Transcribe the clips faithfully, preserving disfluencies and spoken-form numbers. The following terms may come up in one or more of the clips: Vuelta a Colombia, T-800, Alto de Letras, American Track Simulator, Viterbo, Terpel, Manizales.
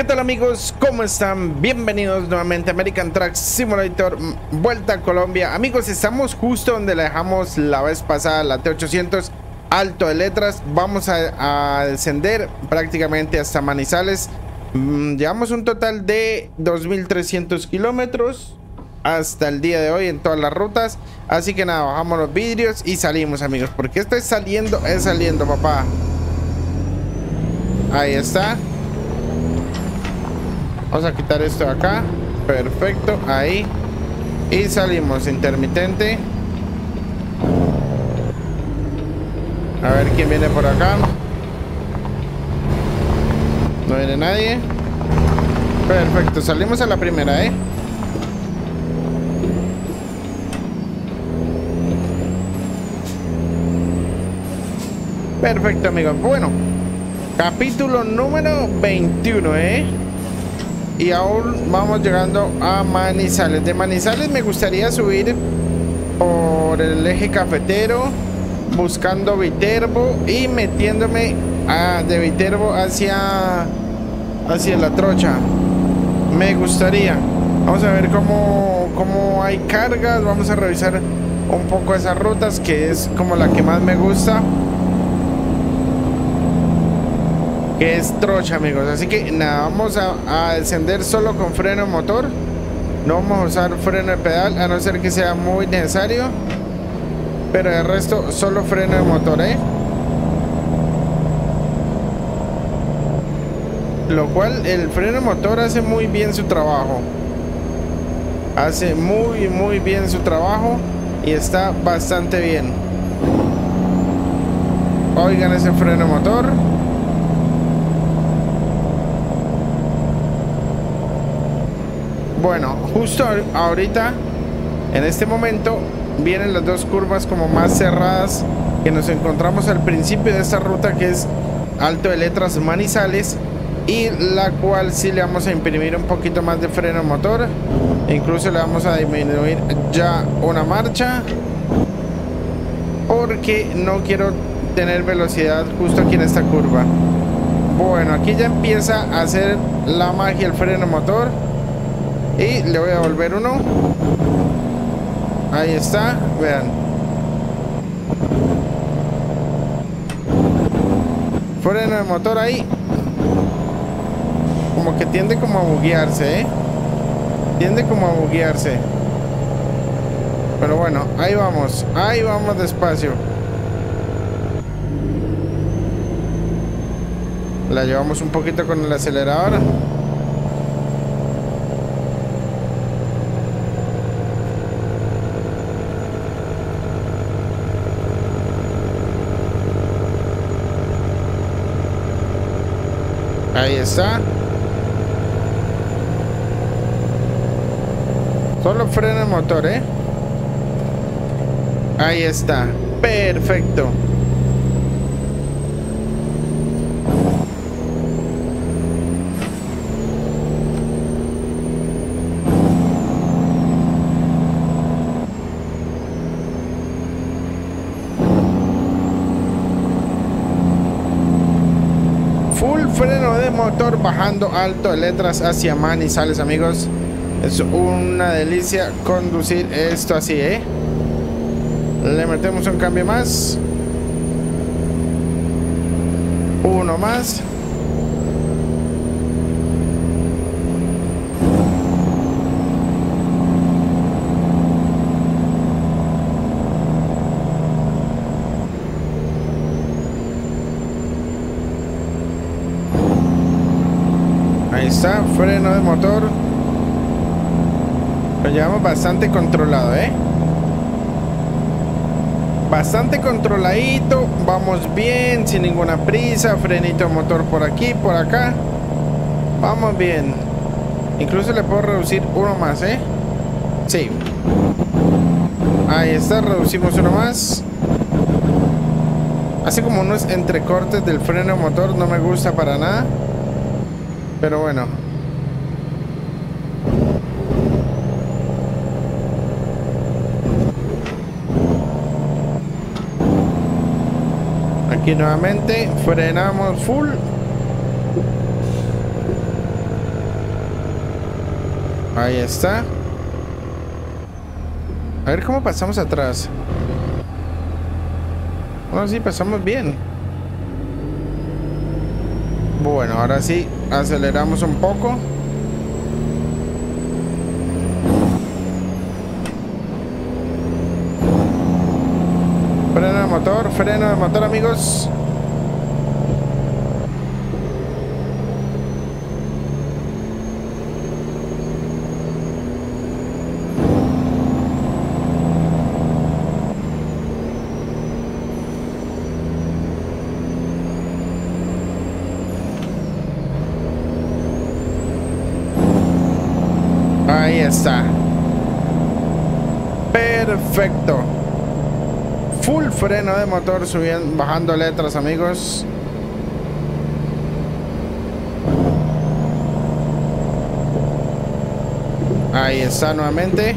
¿Qué tal, amigos? ¿Cómo están? Bienvenidos nuevamente a American Track Simulator Vuelta a Colombia. Amigos, estamos justo donde la dejamos la vez pasada, la T ochocientos Alto de Letras. Vamos a, a descender prácticamente hasta Manizales. mm, Llevamos un total de dos mil trescientos kilómetros hasta el día de hoy en todas las rutas. Así que nada, bajamos los vidrios y salimos, amigos, porque esto es saliendo, es saliendo, papá. Ahí está. Vamos a quitar esto de acá. Perfecto, ahí. Y salimos, intermitente. A ver quién viene por acá. No viene nadie. Perfecto, salimos a la primera, ¿eh? Perfecto, amigos. Bueno, capítulo número veintiuno, ¿eh? Y aún vamos llegando a Manizales. De Manizales me gustaría subir por el eje cafetero, buscando Viterbo y metiéndome a, de Viterbo hacia hacia la trocha. Me gustaría. Vamos a ver cómo, cómo hay cargas. Vamos a revisar un poco esas rutas, que es como la que más me gusta, que es trocha, amigos. Así que nada, vamos a, a descender solo con freno de motor. No vamos a usar freno de pedal, a no ser que sea muy necesario, pero el resto solo freno de motor, ¿eh? Lo cual el freno de motor hace muy bien su trabajo, hace muy muy bien su trabajo y está bastante bien. Oigan ese freno de motor. Bueno, justo ahorita, en este momento, vienen las dos curvas como más cerradas que nos encontramos al principio de esta ruta, que es Alto de Letras Manizales, y la cual sí le vamos a imprimir un poquito más de freno motor. Incluso le vamos a disminuir ya una marcha, porque no quiero tener velocidad justo aquí en esta curva. Bueno, aquí ya empieza a hacer la magia el freno motor. Y le voy a volver uno. Ahí está, vean. Freno de motor ahí. Como que tiende como a buguearse, ¿eh? Tiende como a buguearse. Pero bueno, ahí vamos. Ahí vamos despacio. La llevamos un poquito con el acelerador. Ahí está. Solo frena el motor, ¿eh? Ahí está. Perfecto. Freno de motor bajando Alto de Letras hacia Manizales, amigos. Es una delicia conducir esto así, ¿eh? Le metemos un cambio más. Uno más. Está, freno de motor. Lo llevamos bastante controlado, ¿eh? Bastante controladito. Vamos bien, sin ninguna prisa. Frenito de motor por aquí, por acá. Vamos bien. Incluso le puedo reducir uno más, ¿eh? Sí. Ahí está, reducimos uno más. Hace como unos entrecortes del freno de motor. No me gusta para nada. Pero bueno. Aquí nuevamente frenamos full. Ahí está. A ver cómo pasamos atrás. Bueno, sí, pasamos bien. Bueno, ahora sí, aceleramos un poco. Freno de motor, freno de motor, amigos. Ahí está. Perfecto. Full freno de motor subiendo, bajando letras, amigos. Ahí está nuevamente.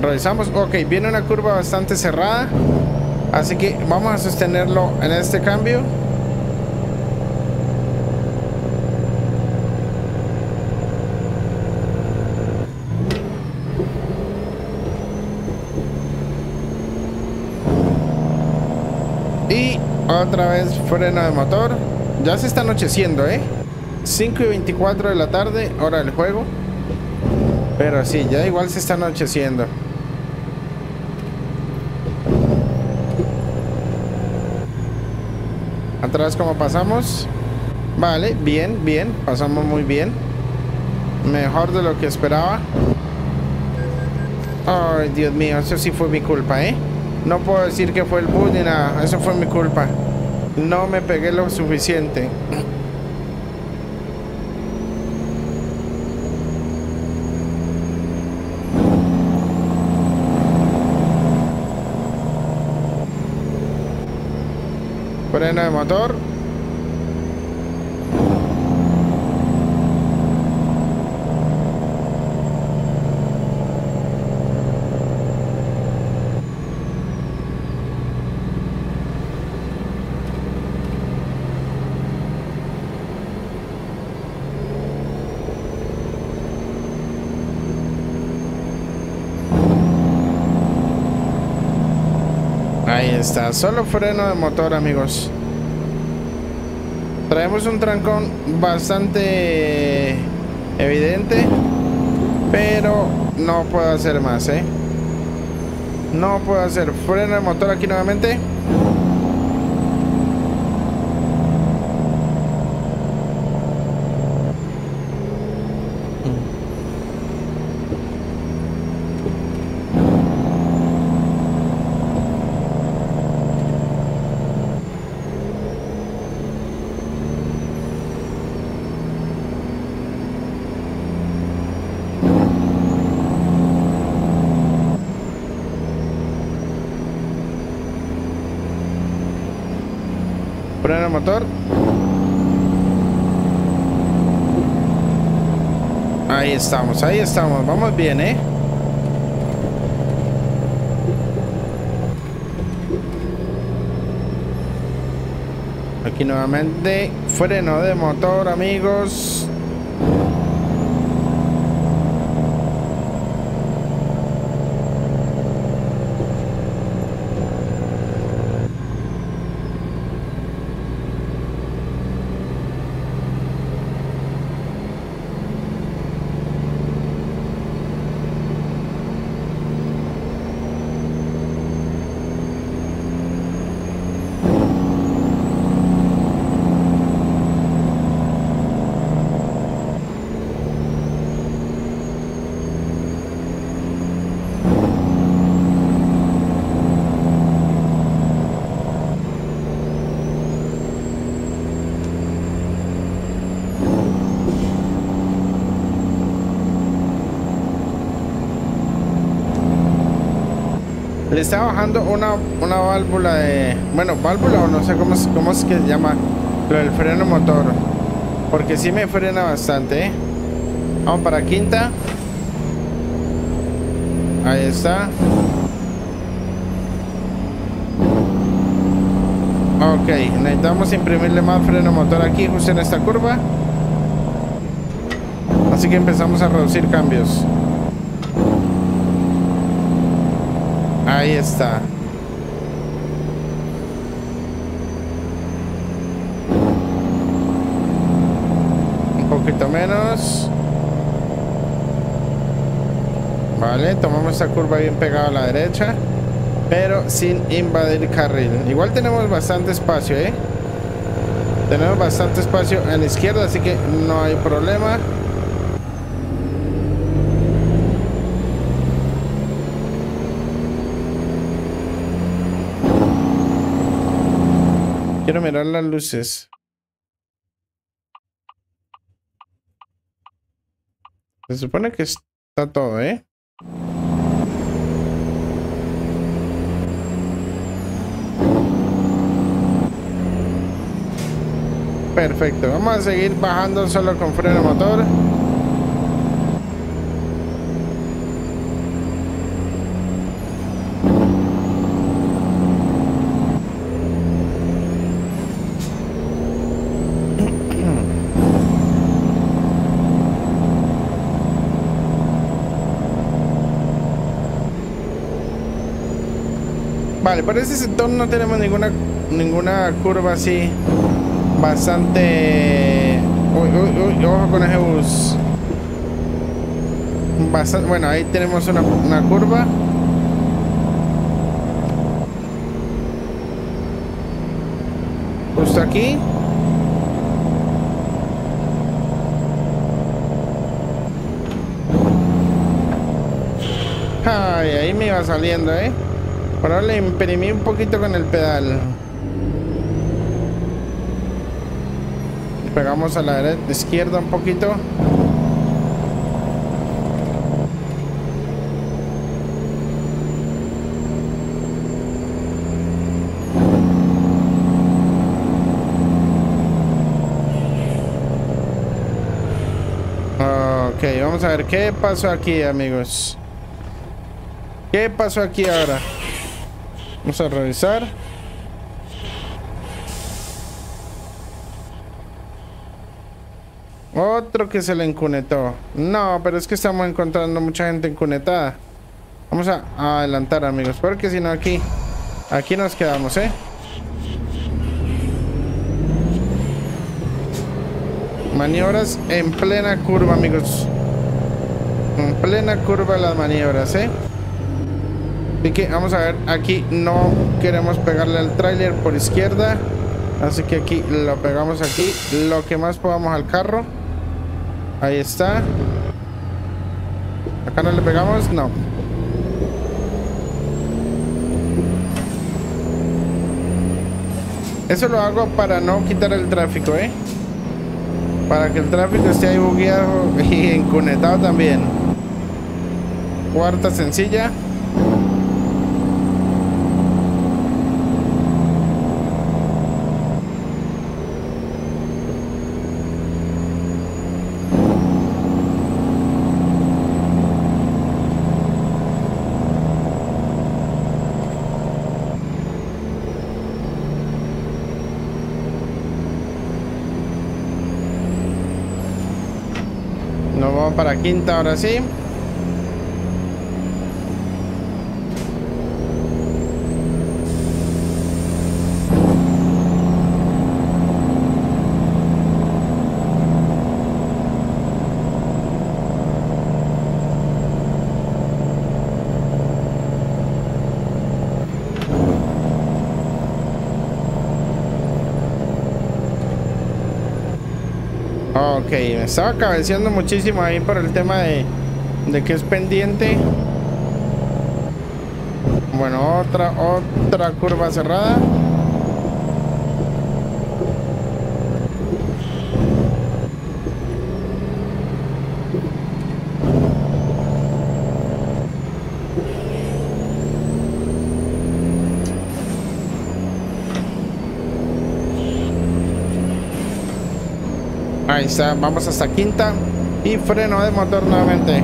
Revisamos. Ok, viene una curva bastante cerrada, así que vamos a sostenerlo en este cambio. Otra vez freno de motor. Ya se está anocheciendo, ¿eh? cinco y veinticuatro de la tarde, hora del juego. Pero sí, ya igual se está anocheciendo. Atrás, ¿cómo pasamos? Vale, bien, bien. Pasamos muy bien. Mejor de lo que esperaba. Ay, Dios mío, eso sí fue mi culpa, ¿eh? No puedo decir que fue el bus ni nada. Eso fue mi culpa. No me pegué lo suficiente. Freno de motor. Está, solo freno de motor, amigos. Traemos un trancón bastante evidente, pero no puedo hacer más, ¿eh? No puedo hacer freno de motor aquí nuevamente. Freno motor. Ahí estamos, ahí estamos. Vamos bien, ¿eh? Aquí nuevamente, freno de motor, amigos. Le está bajando una, una válvula de... Bueno, válvula o no sé cómo, cómo es que se llama lo del freno motor. Porque sí me frena bastante, ¿eh? Vamos para quinta. Ahí está. Ok, necesitamos imprimirle más freno motor aquí, justo en esta curva. así que empezamos a reducir cambios. Ahí está. Un poquito menos. Vale, tomamos esta curva bien pegada a la derecha, pero sin invadir carril. Igual tenemos bastante espacio, ¿eh? Tenemos bastante espacio en la izquierda, así que no hay problema. Quiero mirar las luces. Se supone que está todo, ¿eh? Perfecto, vamos a seguir bajando solo con freno motor. Vale, por ese sector no tenemos ninguna ninguna curva así. Bastante... Uy, uy, uy, ojo con ese bus. Bastante... Bueno, ahí tenemos una, una curva. Justo aquí. Ay, ahí me iba saliendo, ¿eh? Ahora le imprimí un poquito con el pedal. Pegamos a la derecha, izquierda un poquito. Ok, vamos a ver qué pasó aquí, amigos. ¿Qué pasó aquí ahora? Vamos a revisar. Otro que se le encunetó. No, pero es que estamos encontrando mucha gente encunetada. Vamos a adelantar, amigos, porque si no aquí, aquí nos quedamos, ¿eh? Maniobras en plena curva, amigos. En plena curva las maniobras, ¿eh? Así que vamos a ver, aquí no queremos pegarle al tráiler por izquierda. Así que aquí lo pegamos aquí, lo que más podamos al carro. Ahí está. Acá no le pegamos, no. Eso lo hago para no quitar el tráfico, ¿eh? Para que el tráfico esté ahí bugueado y encunetado también. Cuarta sencilla. Para quinta, ahora sí. Ok, me estaba cabeceando muchísimo ahí por el tema de, de que es pendiente. Bueno, otra, otra curva cerrada. Ahí está, vamos hasta quinta y freno de motor nuevamente.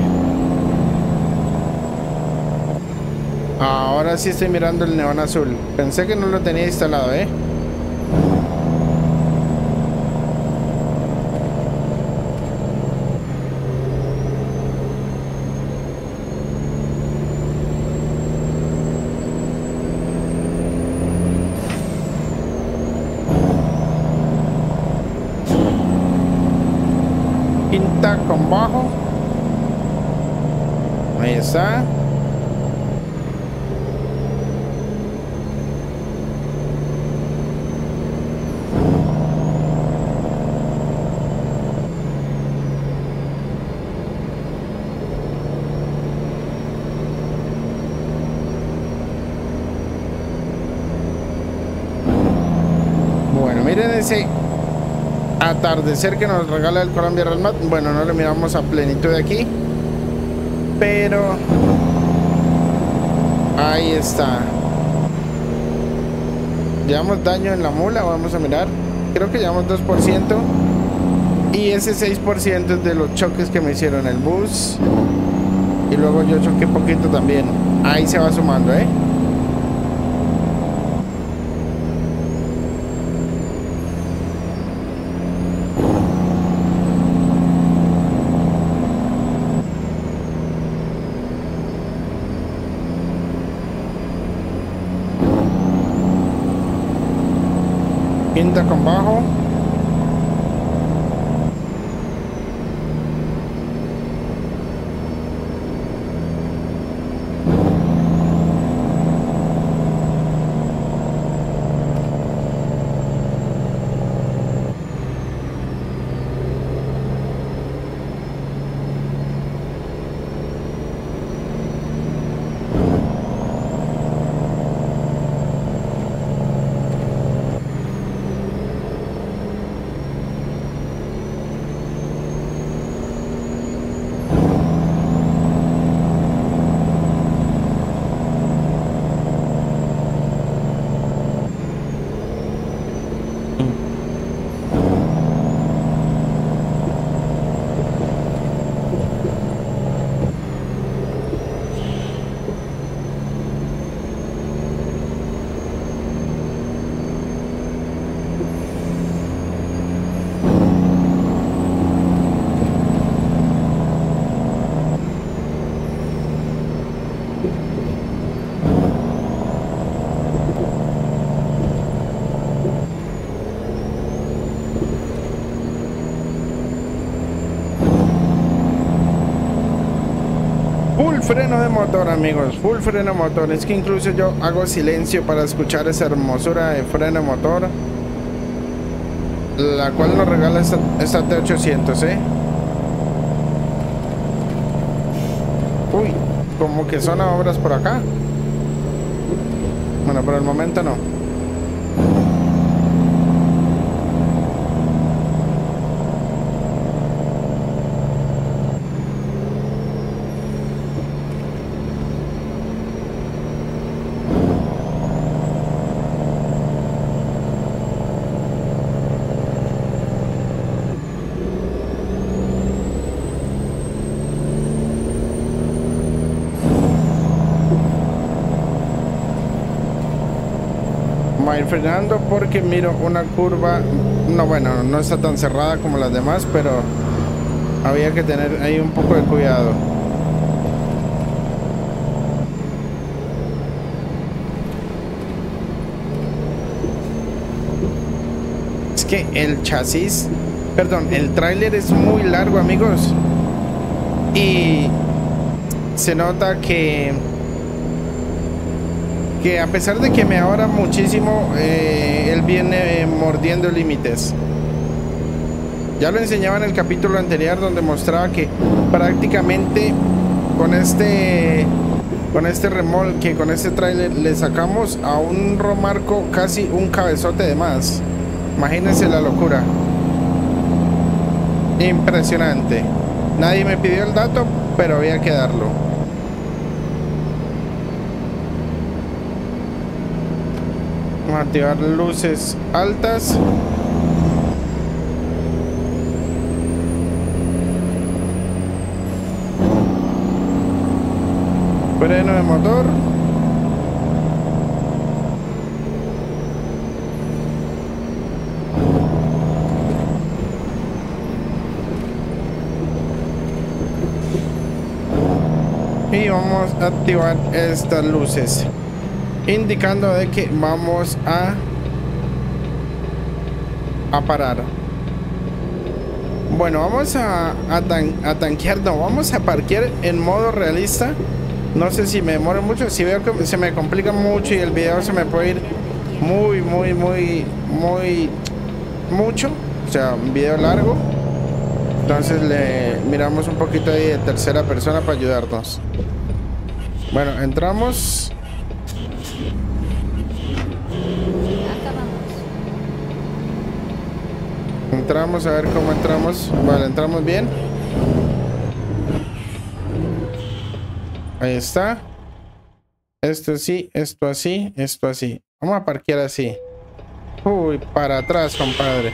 Ahora sí estoy mirando el neón azul. Pensé que no lo tenía instalado, ¿eh? quinta con bajo. Ahí está. Miren ese atardecer que nos regala el Colombia Real Madrid. Bueno, no lo miramos a plenitud aquí, pero ahí está. Llevamos daño en la mula, vamos a mirar. Creo que llevamos dos por ciento. Y ese seis por ciento es de los choques que me hicieron el bus. Y luego yo choqué poquito también. Ahí se va sumando, ¿eh? Quinta con bajo. Freno de motor, amigos, full freno motor. Es que incluso yo hago silencio para escuchar esa hermosura de freno motor, la cual nos regala esta, esta T ochocientos, ¿eh? Uy, como que son obras por acá. Bueno, por el momento no. Frenando porque miro una curva, no, bueno, no está tan cerrada como las demás, pero había que tener ahí un poco de cuidado. Es que el chasis, perdón, el tráiler es muy largo, amigos, y se nota que que a pesar de que me ahora muchísimo, eh, él viene eh, mordiendo límites. Ya lo enseñaba en el capítulo anterior, donde mostraba que prácticamente con este con este remolque, con este tráiler, le sacamos a un romarco casi un cabezote de más. Imagínense la locura. Impresionante. Nadie me pidió el dato, pero había que darlo. Vamos a activar luces altas. Freno de motor. Y vamos a activar estas luces, indicando de que vamos a a parar. Bueno, vamos a, a, tan, a tanquear. No, vamos a parquear en modo realista. No sé si me demoro mucho. Si veo que se me complica mucho y el video se me puede ir muy, muy, muy, muy mucho, o sea, un video largo, entonces le miramos un poquito ahí de tercera persona para ayudarnos. Bueno, entramos. Entramos, a ver cómo entramos. Vale, entramos bien. Ahí está. Esto así, esto así, esto así. Vamos a parquear así. Uy, para atrás, compadre.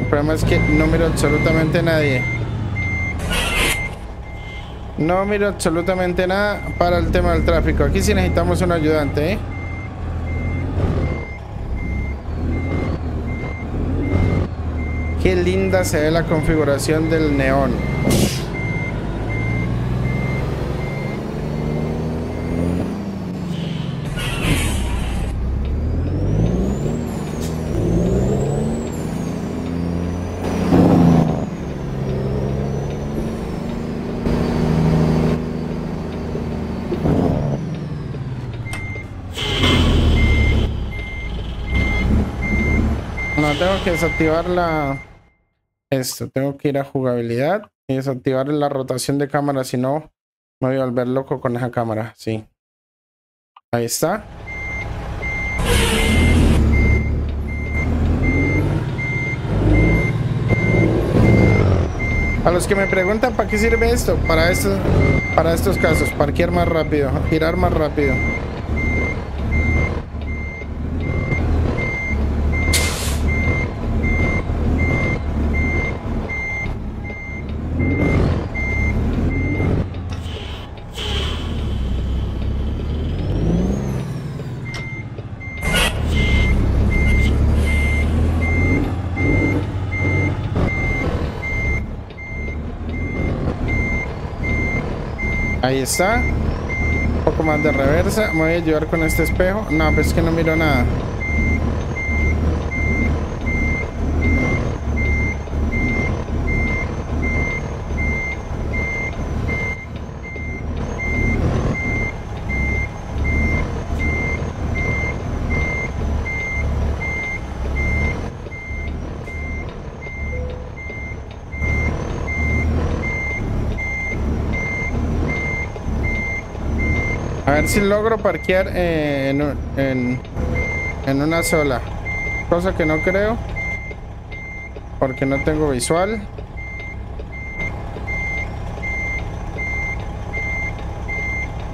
El problema es que no miro absolutamente nadie. No miro absolutamente nada para el tema del tráfico. Aquí sí necesitamos un ayudante, ¿eh? Qué linda se ve la configuración del neón. No, tengo que desactivar la... Esto, tengo que ir a jugabilidad y desactivar la rotación de cámara, si no me voy a volver loco con esa cámara. Sí, ahí está. A los que me preguntan para qué sirve esto, para esto, para estos casos, parquear más rápido, girar más rápido. Ahí está. Un poco más de reversa. Me voy a ayudar con este espejo. No, pero es que no miro nada. A ver si logro parquear en, en, en una sola. Cosa que no creo, porque no tengo visual.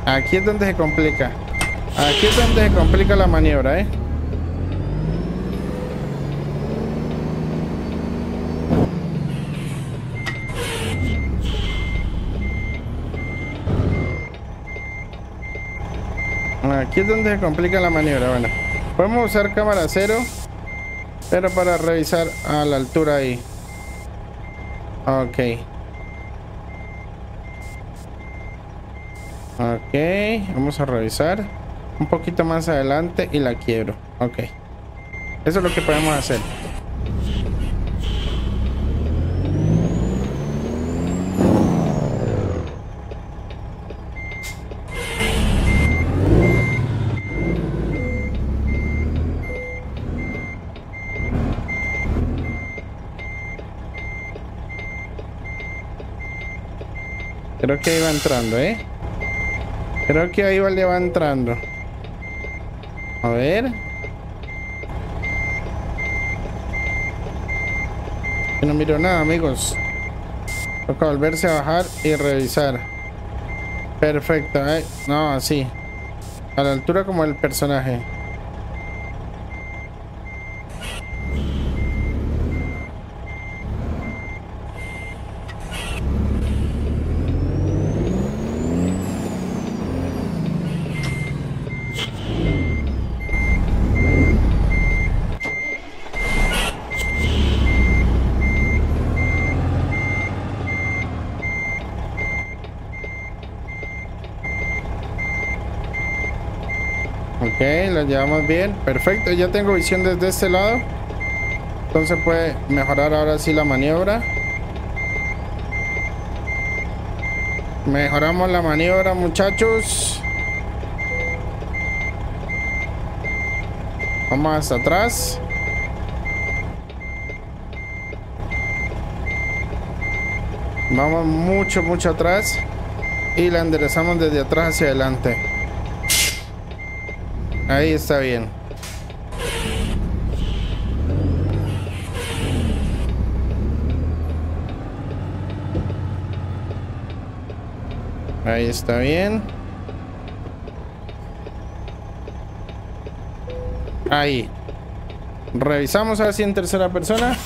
Aquí es donde se complica. Aquí es donde se complica la maniobra, ¿eh? Aquí es donde se complica la maniobra. Bueno, podemos usar cámara cero, pero para revisar a la altura ahí. Ok. Ok, vamos a revisar un poquito más adelante y la quiebro. Ok, eso es lo que podemos hacer. Creo que ahí va entrando, ¿eh? Creo que ahí va, le va entrando. A ver. No miro nada, amigos. Toca volverse a bajar y revisar. Perfecto, ¿eh? No, así. A la altura como el personaje. la llevamos bien. Perfecto, ya tengo visión desde este lado. Entonces puede mejorar ahora sí la maniobra. Mejoramos la maniobra, muchachos. Vamos hasta atrás. Vamos mucho, mucho atrás. Y la enderezamos desde atrás hacia adelante. Ahí está bien. Ahí está bien. Ahí. Revisamos ahora sí en tercera persona.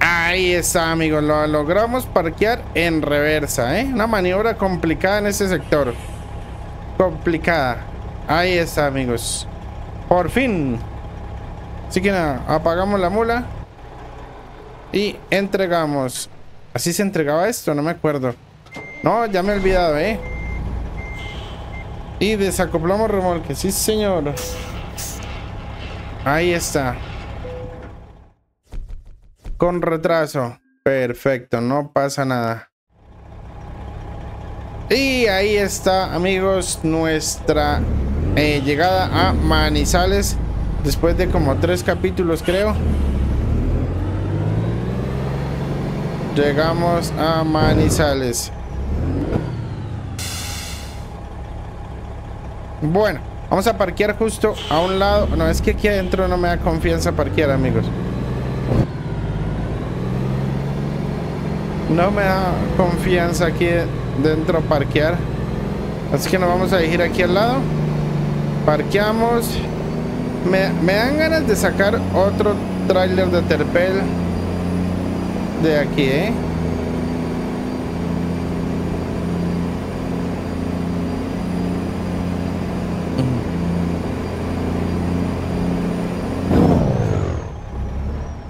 Ahí está, amigos. Lo logramos parquear en reversa, ¿eh? Una maniobra complicada en este sector. Complicada. Ahí está, amigos. Por fin. Así que nada, apagamos la mula y entregamos. Así se entregaba esto, no me acuerdo. No, ya me he olvidado, eh. Y desacoplamos remolque, sí señor. Ahí está. Con retraso. Perfecto, no pasa nada. Y ahí está, amigos, nuestra eh, llegada a Manizales después de como tres capítulos, creo. Llegamos a Manizales. Bueno, vamos a parquear justo a un lado. No, es que aquí adentro no me da confianza parquear, amigos. No me da confianza aquí dentro parquear. Así que nos vamos a dirigir aquí al lado. Parqueamos. Me, me dan ganas de sacar otro tráiler de Terpel de aquí, ¿eh?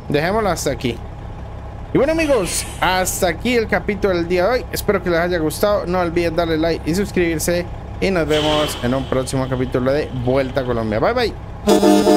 Dejémoslo hasta aquí. Y bueno, amigos, hasta aquí el capítulo del día de hoy. Espero que les haya gustado. No olviden darle like y suscribirse. Y nos vemos en un próximo capítulo de Vuelta a Colombia. Bye, bye.